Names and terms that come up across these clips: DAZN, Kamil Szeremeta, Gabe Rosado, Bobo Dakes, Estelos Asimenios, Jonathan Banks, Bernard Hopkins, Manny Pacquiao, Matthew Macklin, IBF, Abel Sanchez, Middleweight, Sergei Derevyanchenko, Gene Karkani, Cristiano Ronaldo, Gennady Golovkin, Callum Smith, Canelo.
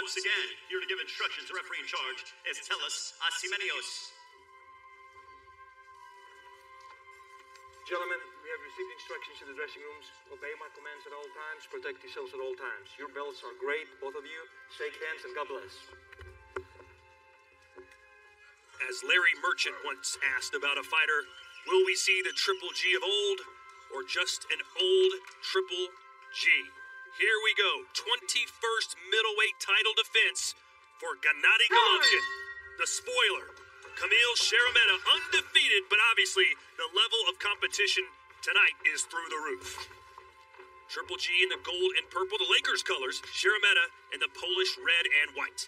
Once again, here to give instructions to referee in charge, Estelos Asimenios. Gentlemen, we have received instructions in the dressing rooms. Obey my commands at all times. Protect yourselves at all times. Your belts are great, both of you. Shake hands and God bless. As Larry Merchant once asked about a fighter, will we see the Triple G of old or just an old Triple G? Here we go. 21st middleweight title defense for Gennady Golovkin, the spoiler. Kamil Szeremeta, undefeated, but obviously the level of competition tonight is through the roof. Triple G in the gold and purple, the Lakers colors, Szeremeta in the Polish red and white.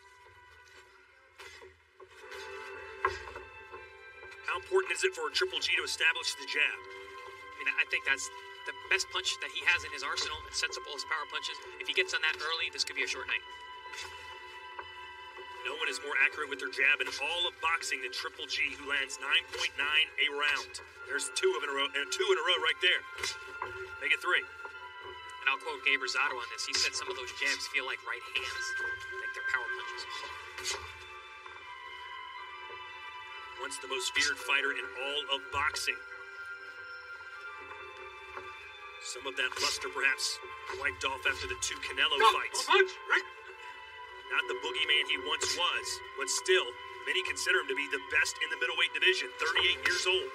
How important is it for Triple G to establish the jab? I mean, I think that's the best punch that he has in his arsenal. It sets up all his power punches. If he gets on that early, this could be a short night. No one is more accurate with their jab in all of boxing than Triple G, who lands 9.9 a round. There's two in a row right there. Make it three. And I'll quote Gabe Rosado on this. He said some of those jabs feel like right hands, like they're power punches. Once the most feared fighter in all of boxing. Some of that luster, perhaps, wiped off after the two Canelo fights. Punch, right? Not the boogeyman he once was, but still, many consider him to be the best in the middleweight division, 38 years old.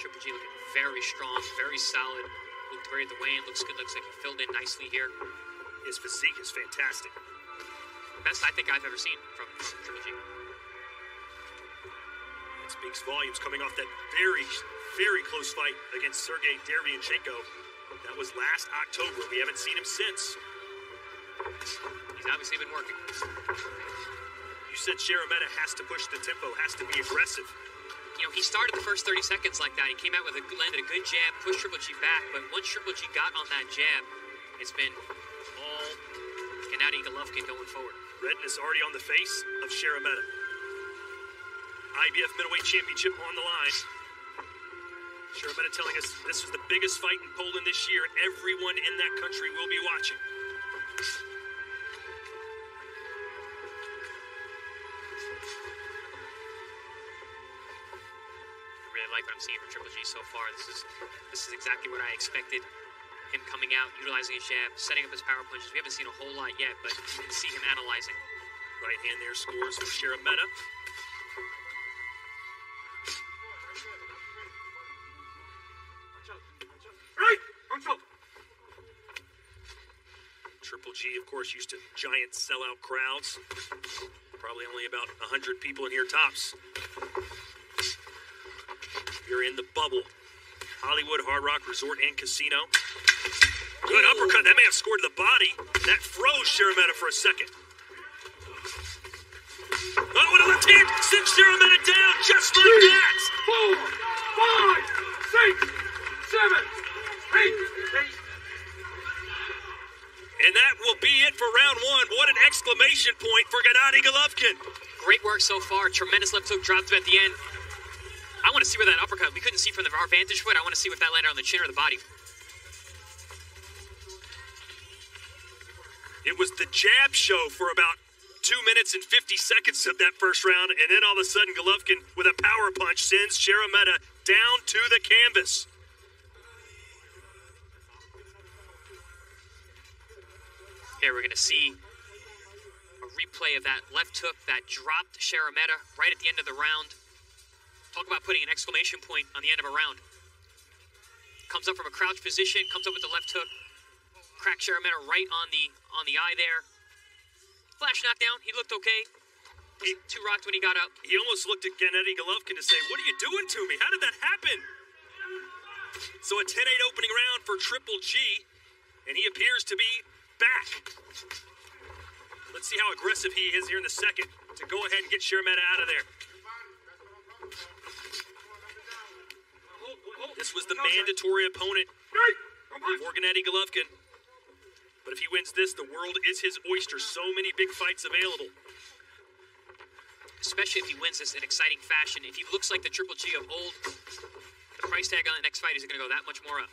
Triple G looking very strong, very solid. Looked great at the weigh-in, looks good, looks like he filled in nicely here. His physique is fantastic. Best I think I've ever seen from Triple G. It speaks volumes coming off that very, very close fight against Sergei Derevyanchenko. That was last October. We haven't seen him since. He's obviously been working. You said Szeremeta has to push the tempo, has to be aggressive. You know, he started the first 30 seconds like that. He came out with a good jab, pushed Triple G back, but once Triple G got on that jab, it's been all Gennady Golovkin going forward. Redness already on the face of Szeremeta. IBF middleweight championship on the line. Szeremeta telling us this was the biggest fight in Poland this year. Everyone in that country will be watching. I really like what I'm seeing from Triple G so far. This is exactly what I expected. Him coming out, utilizing his jab, setting up his power punches. We haven't seen a whole lot yet, but you can see him analyzing. Right hand there scores for Szeremeta. Triple G, of course, used to giant sellout crowds. Probably only about 100 people in here tops. You're in the bubble. Hollywood, Hard Rock Resort and Casino. Good uppercut. That may have scored the body. That froze Szeremeta for a second. Oh, with a left hand, sends Szeremeta down just like that. 3, 4, 5, 6, 7, 8. And that will be it for round one. What an exclamation point for Gennady Golovkin. Great work so far. Tremendous left hook dropped at the end. I want to see where that uppercut, we couldn't see from our vantage point. I want to see if that landed on the chin or the body. It was the jab show for about 2 minutes and 50 seconds of that first round. And then all of a sudden, Golovkin with a power punch sends Szeremeta down to the canvas. Here we're going to see a replay of that left hook that dropped Szeremeta right at the end of the round. Talk about putting an exclamation point on the end of a round. Comes up from a crouch position, comes up with the left hook, cracks Szeremeta right on the eye there. Flash knockdown, he looked okay. He was too rocked when he got up. He almost looked at Gennady Golovkin to say, "What are you doing to me? How did that happen?" So a 10-8 opening round for Triple G, and he appears to be back. Let's see how aggressive he is here in the second to go ahead and get Szeremeta out of there. This was the mandatory opponent for Gennady Golovkin. But if he wins this, the world is his oyster. So many big fights available. Especially if he wins this in exciting fashion. If he looks like the Triple G of old, the price tag on the next fight is going to go that much more up.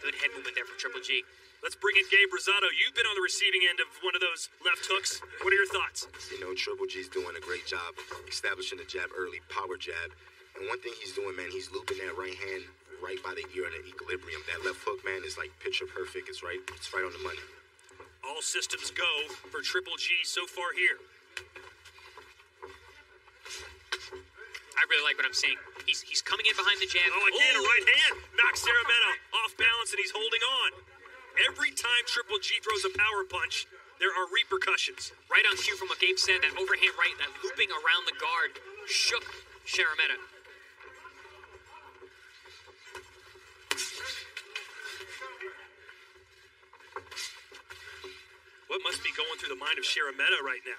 Good head movement there from Triple G. Let's bring in Gabe Rosado. You've been on the receiving end of one of those left hooks. What are your thoughts? You know, Triple G's doing a great job establishing the jab early, power jab. And one thing he's doing, man, he's looping that right hand right by the ear and the equilibrium. That left hook, man, is like picture perfect. It's right on the money. All systems go for Triple G so far here. I really like what I'm seeing. He's coming in behind the jab. Oh, again, a right hand. Knocks Szeremeta off balance, and he's holding on. Every time Triple G throws a power punch, there are repercussions. Right on cue from what Gabe said, that overhand right, that looping around the guard, shook Szeremeta. What must be going through the mind of Szeremeta right now?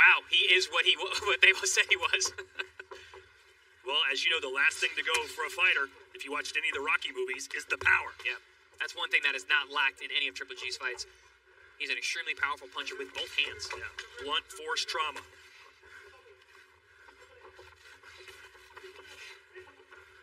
Wow, he is what they said he was. Well, as you know, the last thing to go for a fighter, if you watched any of the Rocky movies, is the power. Yeah, that's one thing that is not lacked in any of Triple G's fights. He's an extremely powerful puncher with both hands. Yeah, blunt force trauma.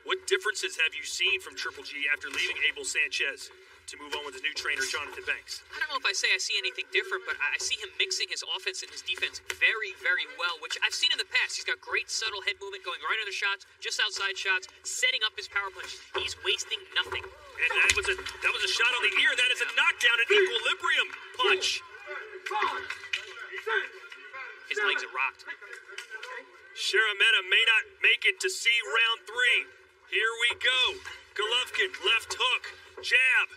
What differences have you seen from Triple G after leaving Abel Sanchez to move on with his new trainer, Jonathan Banks? I don't know if I say I see anything different, but I see him mixing his offense and his defense very, very well, which I've seen in the past. He's got great subtle head movement, going right under shots, just outside shots, setting up his power punches. He's wasting nothing. And that was a shot on the ear. That is a knockdown, an equilibrium punch. His legs are rocked. Szeremeta may not make it to see round three. Here we go. Golovkin, left hook, jab.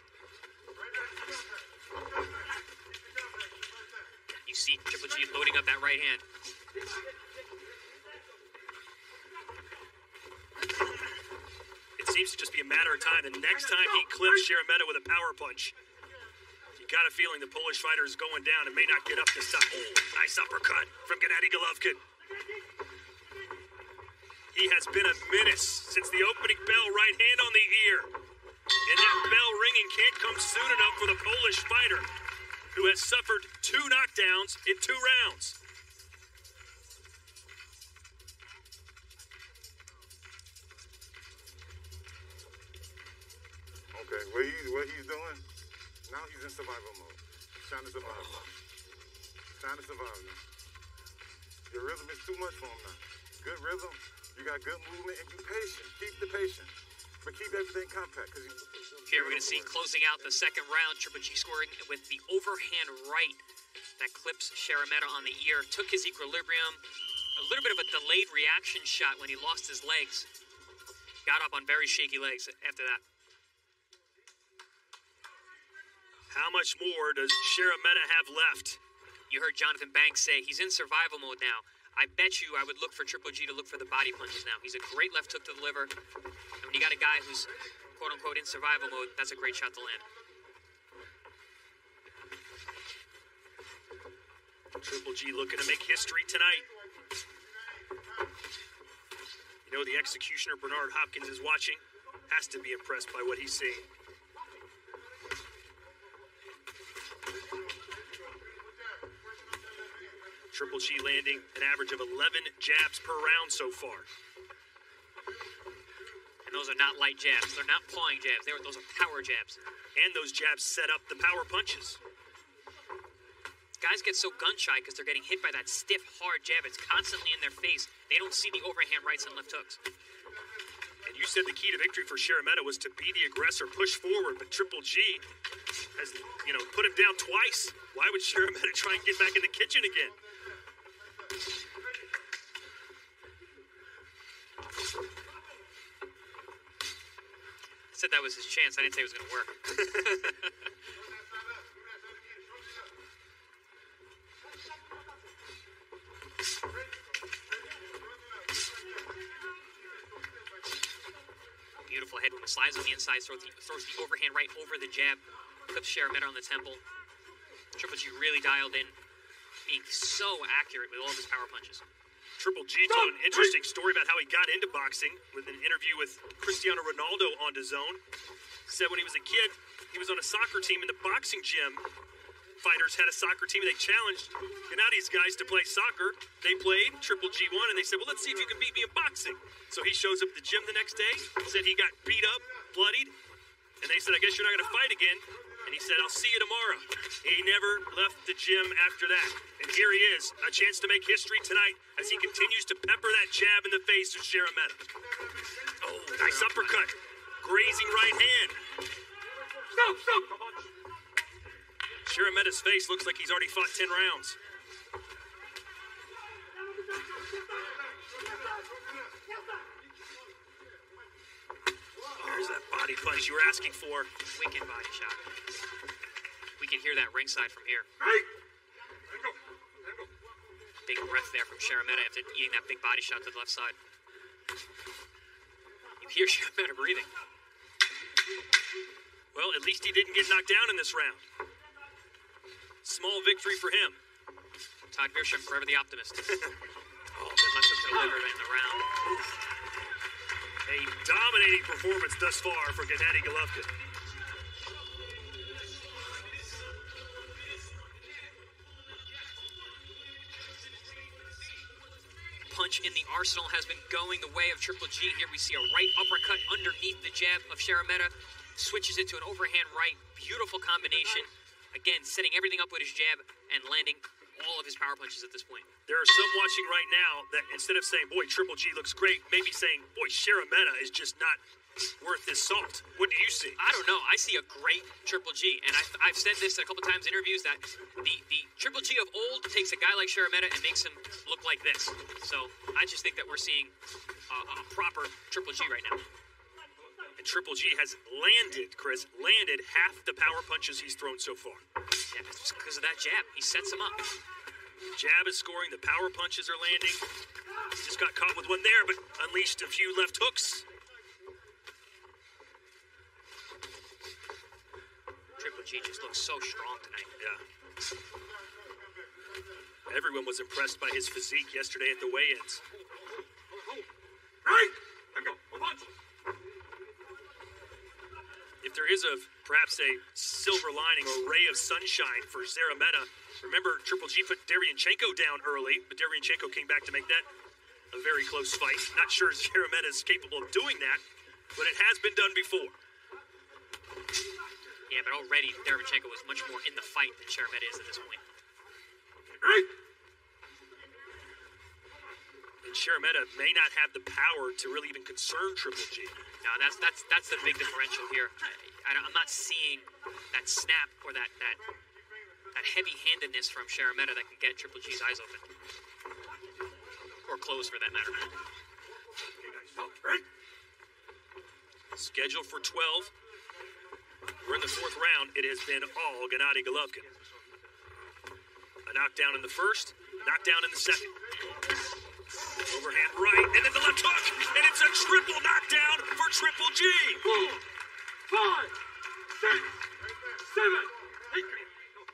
You see Triple G loading up that right hand. It seems to just be a matter of time. The next time he clips Szeremeta with a power punch, you got a feeling the Polish fighter is going down and may not get up this time. Oh, nice uppercut from Gennady Golovkin. He has been a menace since the opening bell, right hand on the ear. And that bell ringing can't come soon enough for the Polish fighter, who has suffered 2 knockdowns in 2 rounds. Okay, what he's doing, now he's in survival mode. Trying to survive. Trying to survive now. Your rhythm is too much for him now. Good rhythm. You got good movement and you patient. Keep the patience, but keep everything compact. Here we're going to see closing out the second round, Triple G scoring with the overhand right that clips Szeremeta on the ear. Took his equilibrium. A little bit of a delayed reaction shot when he lost his legs. Got up on very shaky legs after that. How much more does Szeremeta have left? You heard Jonathan Banks say he's in survival mode now. I bet you I would look for Triple G to look for the body punches now. He's a great left hook to the liver. And when you got a guy who's, quote-unquote, in survival mode, that's a great shot to land. Triple G looking to make history tonight. You know, the executioner, Bernard Hopkins, is watching. Has to be impressed by what he's seeing. Triple G landing an average of 11 jabs per round so far. And those are not light jabs. They're not pawing jabs. Those are power jabs. And those jabs set up the power punches. Guys get so gun-shy because they're getting hit by that stiff, hard jab. It's constantly in their face. They don't see the overhand rights and left hooks. And you said the key to victory for Szeremeta was to be the aggressor, push forward, but Triple G has, you know, put him down twice. Why would Szeremeta try and get back in the kitchen again? I said that was his chance. I didn't say it was going to work. Beautiful head movement. Slides on the inside, throws the overhand right over the jab. Clips Szeremeta on the temple. Triple G really dialed in, being so accurate with all of his power punches. Triple G told an interesting story about how he got into boxing with an interview with Cristiano Ronaldo on DAZN. Said when he was a kid, he was on a soccer team in the boxing gym. Fighters had a soccer team. They challenged Gennady's guys to play soccer. They played. Triple G won, and they said, well, let's see if you can beat me in boxing. So he shows up at the gym the next day, said he got beat up, bloodied. And they said, I guess you're not going to fight again. And he said, I'll see you tomorrow. He never left the gym after that. And here he is, a chance to make history tonight as he continues to pepper that jab in the face of Szeremeta. Oh, nice uppercut. Grazing right hand. Stop, stop. Szeremeta's face looks like he's already fought 10 rounds. There's that body punch you were asking for. Wicked body shot. We can hear that ringside from here. Right. Big breath there from Szeremeta after eating that big body shot to the left side. You hear Szeremeta breathing. Well, at least he didn't get knocked down in this round. Small victory for him. Todd Gershom, forever the optimist. Oh, good left hook to the liver in the round. Oof. A dominating performance thus far for Gennady Golovkin. Punch in the arsenal has been going the way of Triple G. Here we see a right uppercut underneath the jab of Szeremeta. Switches it to an overhand right. Beautiful combination. Again, setting everything up with his jab and landing all of his power punches at this point. There are some watching right now that instead of saying, boy, Triple G looks great, maybe saying, boy, Szeremeta is just not worth this salt. What do you see? I don't know. I see a great Triple G. And I've said this a couple times in interviews that the Triple G of old takes a guy like Szeremeta and makes him look like this. So I just think that we're seeing a proper Triple G right now. And Triple G has landed, Chris, landed half the power punches he's thrown so far. Yeah, that's because of that jab. He sets him up. Jab is scoring, the power punches are landing. He just got caught with one there, but unleashed a few left hooks. Triple G just looks so strong tonight. Yeah. Everyone was impressed by his physique yesterday at the weigh-ins. Right! If there is perhaps a silver lining or ray of sunshine for Szeremeta, remember Triple G put Derevyanchenko down early, but Derevyanchenko came back to make that a very close fight. Not sure Szeremeta is capable of doing that, but it has been done before. Yeah, but already Derevyanchenko was much more in the fight than Szeremeta is at this point. And Szeremeta may not have the power to really even concern Triple G. No, that's the big differential here. I'm not seeing that snap or that heavy-handedness from Szeremeta that can get Triple G's eyes open. Or closed, for that matter. Scheduled for 12. We're in the fourth round. It has been all Gennady Golovkin. A knockdown in the first, knockdown in the second. Overhand right, and then the left hook, and it's a triple knockdown for Triple G. 4, 5, 6,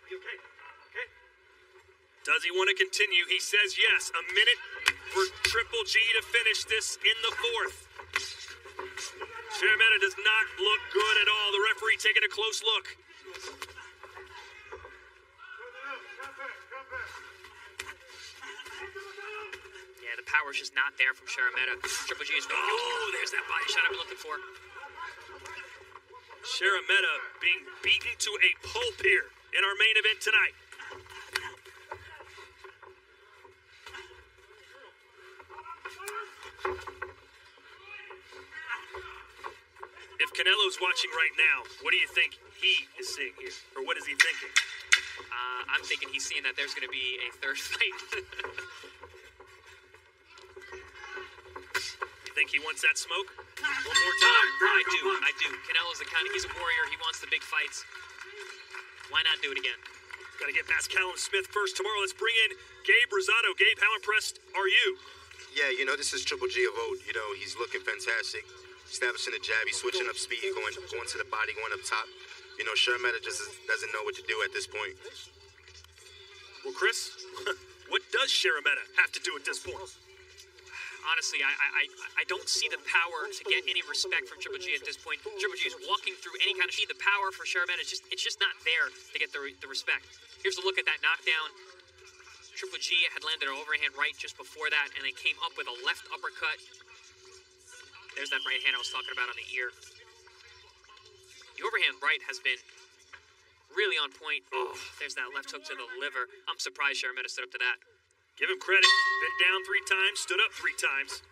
7, 8. You okay? Okay. Does he want to continue? He says yes. A minute for Triple G to finish this in the fourth. Szeremeta does not look good at all. The referee taking a close look. Power's just not there from Szeremeta. Triple G is... Oh, there's that body shot I've been looking for. Szeremeta being beaten to a pulp here in our main event tonight. If Canelo's watching right now, what do you think he is seeing here? Or what is he thinking? I'm thinking he's seeing that there's going to be a third fight. Think he wants that smoke? One more time. I do. Canelo's the kind of, he's a warrior. He wants the big fights. Why not do it again? Got to get past Callum Smith first tomorrow. Let's bring in Gabe Rosado. Gabe, how impressed are you? Yeah, you know, this is Triple G of old. You know, he's looking fantastic. Establishing the jab. He's switching up speed, going to the body, going up top. You know, Szeremeta just doesn't know what to do at this point. Well, Chris, what does Szeremeta have to do at this point? Honestly, I don't see the power to get any respect from Triple G at this point. Triple G is walking through any kind of sheet. The power for Szeremeta is just not there to get the respect. Here's a look at that knockdown. Triple G had landed an overhand right just before that, and then came up with a left uppercut. There's that right hand I was talking about on the ear. The overhand right has been really on point. Oh, there's that left hook to the liver. I'm surprised Szeremeta stood up to that. Give him credit. Been down 3 times, stood up 3 times.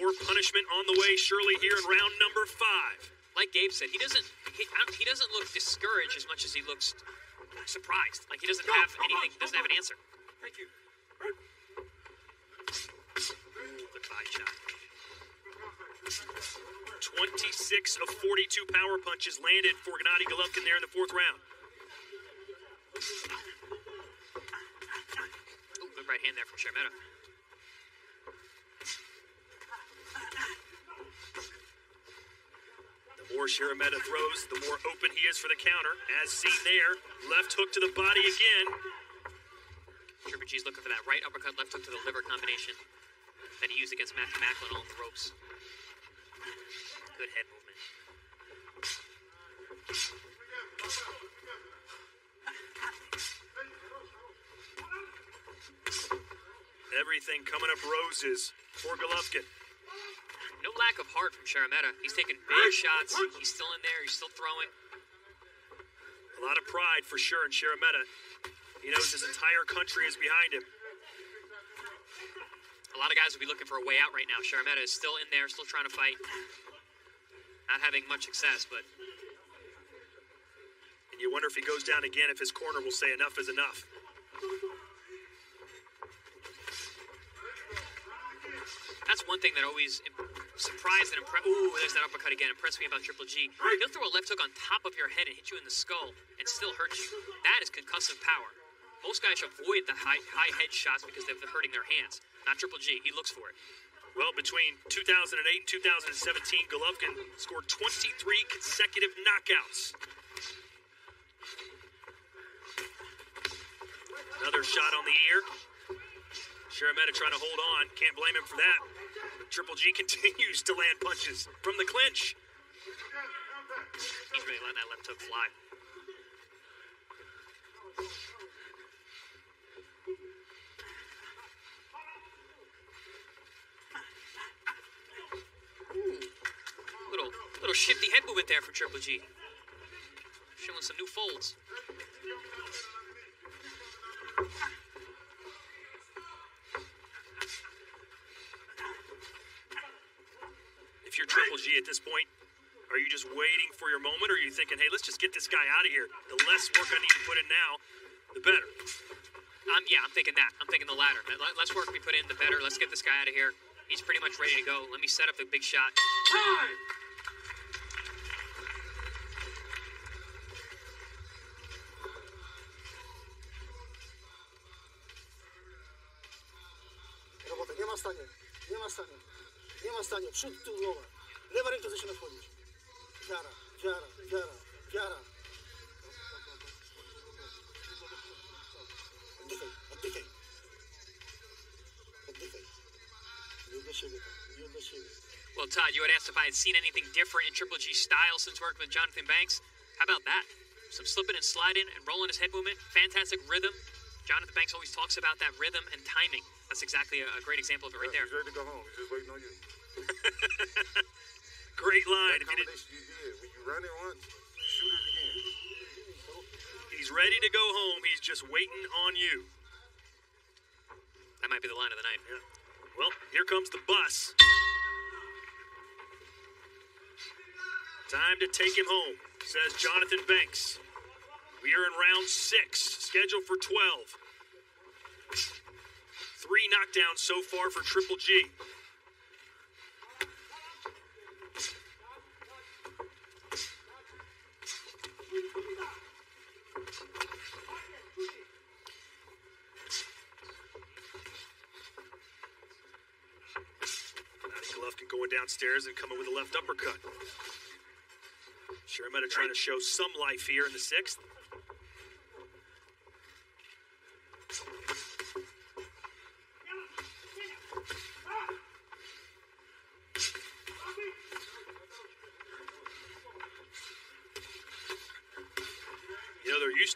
More punishment on the way, surely, here in round number 5. Like Gabe said, he doesn't look discouraged as much as he looks surprised. Like he doesn't have anything, doesn't have an answer. Thank you. The body shot. 26 of 42 power punches landed for Gennady Golovkin there in the 4th round. Ooh, good right hand there from Szeremeta. The more Szeremeta throws, the more open he is for the counter. As seen there, left hook to the body again. Sheremete's looking for that right uppercut, left hook to the liver combination that he used against Matthew Macklin on the ropes. Good head movement. Everything coming up roses for Golovkin. No lack of heart from Szeremeta. He's taking big shots. He's still in there. He's still throwing. A lot of pride for sure in Szeremeta. He knows his entire country is behind him. A lot of guys will be looking for a way out right now. Szeremeta is still in there, still trying to fight. Not having much success, but... And you wonder if he goes down again, if his corner will say enough is enough. That's one thing that always surprised and impressed... Ooh, there's that uppercut again. Impressed me about Triple G. He'll throw a left hook on top of your head and hit you in the skull and still hurt you. That is concussive power. Most guys avoid the high head shots because they're hurting their hands. Not Triple G. He looks for it. Well, between 2008 and 2017, Golovkin scored 23 consecutive knockouts. Another shot on the ear. Szeremeta trying to hold on. Can't blame him for that. But Triple G continues to land punches from the clinch. He's really letting that left hook fly. Little shifty head movement there from Triple G. Showing some new folds. If you're Triple G at this point, are you just waiting for your moment, or are you thinking, hey, let's just get this guy out of here? The less work I need to put in now, the better. I'm thinking that. I'm thinking the latter. The less work we put in, the better. Let's get this guy out of here. He's pretty much ready to go. Let me set up the big shot. Time! Przód, tył, głowa. Lewa ręka zaczyna wchodzić. Wiara, wiara, wiara, wiara. Oddychaj, oddychaj. Oddychaj. Nie do siebie, nie do siebie. Well, Todd, you had asked if I had seen anything different in Triple G's style since working with Jonathan Banks. How about that? Some slipping and sliding and rolling his head movement. Fantastic rhythm. Jonathan Banks always talks about that rhythm and timing. That's exactly a great example of it right there. He's ready to go home. He's just waiting on you. Great line. That combination you did. When you run it once, shoot it again. He's ready to go home. He's just waiting on you. That might be the line of the night. Yeah. Well, here comes the bus. Time to take him home, says Jonathan Banks. We are in round 6, scheduled for 12. 3 knockdowns so far for Triple G. Golovkin going downstairs and coming with a left uppercut. Szeremeta trying to show some life here in the 6th.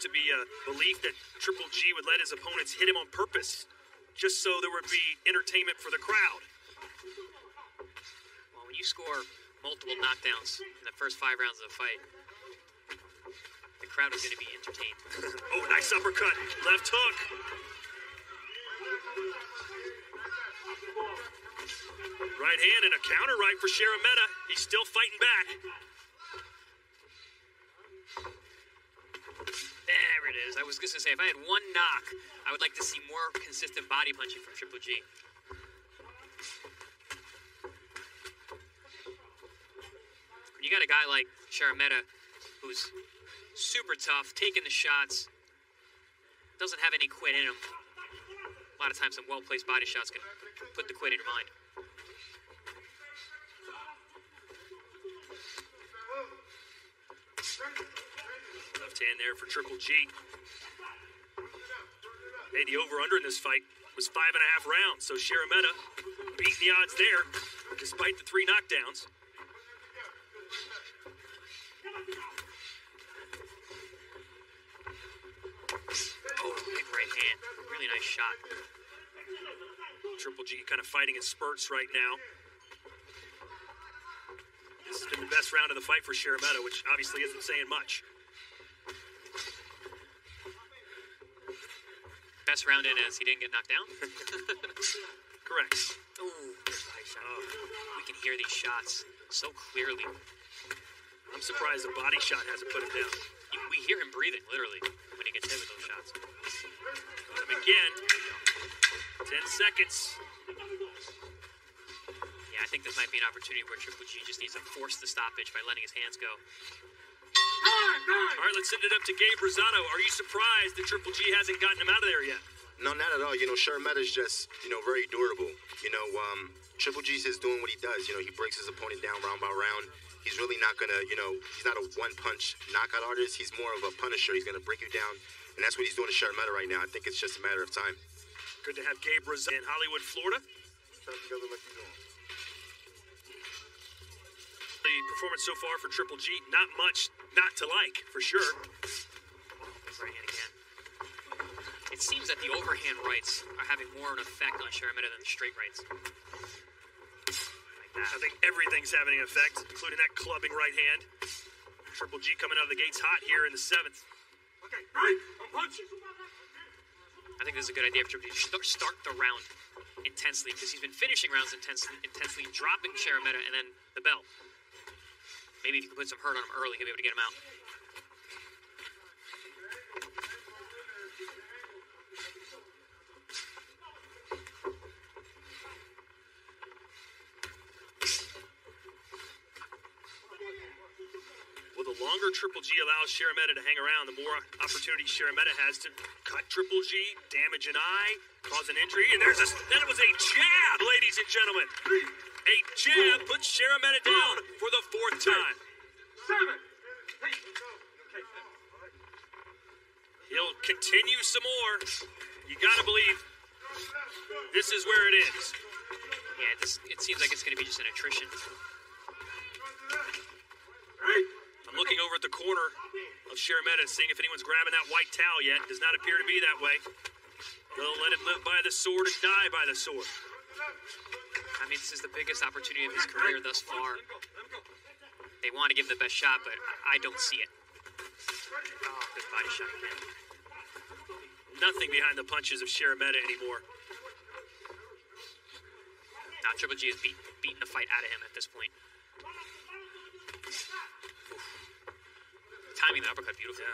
To be a belief that Triple G would let his opponents hit him on purpose, just so there would be entertainment for the crowd. Well, when you score multiple knockdowns in the first 5 rounds of the fight. The crowd is going to be entertained. Oh, nice uppercut. Left hook. Right hand and a counter right for Szeremeta. He's still fighting back. There it is. I was just going to say, if I had one knock, I would like to see more consistent body punching from Triple G. You got a guy like Szeremeta, who's super tough, taking the shots, doesn't have any quit in him. A lot of times some well-placed body shots can put the quit in your mind. Left hand there for Triple G. Hey, the over-under in this fight was 5.5 rounds, so Szeremeta beating the odds there, despite the 3 knockdowns. Hand. Really nice shot. Triple G kind of fighting in spurts right now. This has been the best round of the fight for Szeremeta, which obviously isn't saying much. Best round in as he didn't get knocked down? Correct. Ooh, nice shot. We can hear these shots so clearly. I'm surprised the body shot hasn't put him down. We hear him breathing, literally, when he gets hit with those shots. Again, 10 seconds. Yeah, I think this might be an opportunity where Triple G just needs to force the stoppage by letting his hands go. All right, let's send it up to Gabe Rosado. Are you surprised that Triple G hasn't gotten him out of there yet? No, not at all. You know, Szeremeta's just, you know, very durable. You know, Triple G's just doing what he does. You know, he breaks his opponent down round by round. He's really not going to, you know, he's not a one-punch knockout artist. He's more of a punisher. He's going to break you down. And that's what he's doing to Szeremeta right now. I think it's just a matter of time. Good to have Gabe Rosado in Hollywood, Florida. The performance so far for Triple G, not much not to like, for sure. Overhand again. It seems that the overhand rights are having more of an effect on Szeremeta than the straight rights. Like that. I think everything's having an effect, including that clubbing right hand. Triple G coming out of the gates hot here in the 7th. Okay, right. I think this is a good idea for Triple G to start the round intensely, because he's been finishing rounds intensely, dropping Szeremeta and then the bell. Maybe if you can put some hurt on him early, he'll be able to get him out. The longer Triple G allows Szeremeta to hang around, the more opportunity Szeremeta has to cut Triple G, damage an eye, cause an injury, and there's a... That was a jab, ladies and gentlemen. A jab puts Szeremeta down for the 4th time. He'll continue some more. You gotta believe this is where it is. Yeah, it seems like it's gonna be just an attrition. Looking over at the corner of Szeremeta, seeing if anyone's grabbing that white towel yet. Does not appear to be that way. They'll let it live by the sword and die by the sword. I mean, this is the biggest opportunity of his career thus far. They want to give him the best shot, but I don't see it. Oh, good body shot again. Nothing behind the punches of Szeremeta anymore. Now, Triple G is beating the fight out of him at this point. Timing the uppercut, beautiful. Yeah.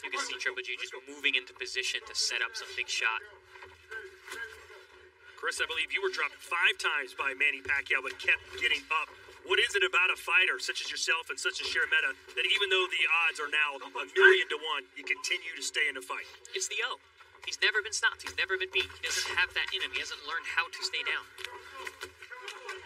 You can see Triple G just moving into position to set up some big shot. Chris, I believe you were dropped 5 times by Manny Pacquiao, but kept getting up. What is it about a fighter such as yourself and such as Szeremeta that even though the odds are now 1,000,000 to 1, you continue to stay in the fight? It's the O. He's never been stopped. He's never been beat. He doesn't have that in him. He hasn't learned how to stay down.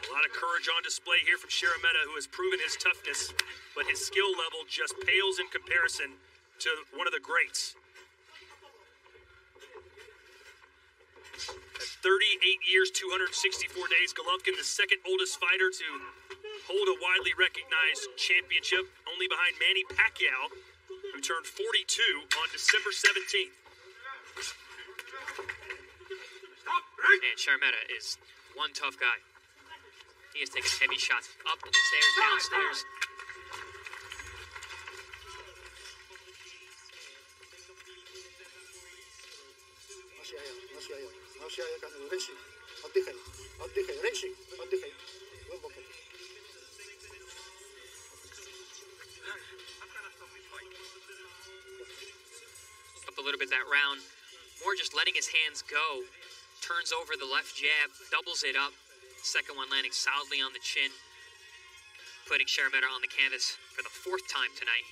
A lot of courage on display here from Szeremeta, who has proven his toughness, but his skill level just pales in comparison to one of the greats. At 38 years, 264 days, Golovkin, the 2nd oldest fighter to hold a widely recognized championship, only behind Manny Pacquiao, who turned 42 on December 17th. Man, Szeremeta is one tough guy. He has taken heavy shots up the stairs, downstairs. Up a little bit that round, more just letting his hands go. Turns over the left jab, doubles it up. Second one landing solidly on the chin, putting Szeremeta on the canvas for the fourth time tonight.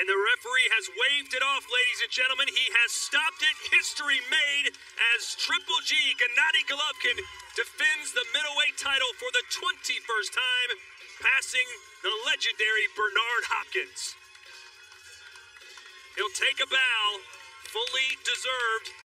And the referee has waved it off, ladies and gentlemen. He has stopped it. History made as Triple G, Gennady Golovkin, defends the middleweight title for the 21st time, passing the legendary Bernard Hopkins. He'll take a bow, fully deserved.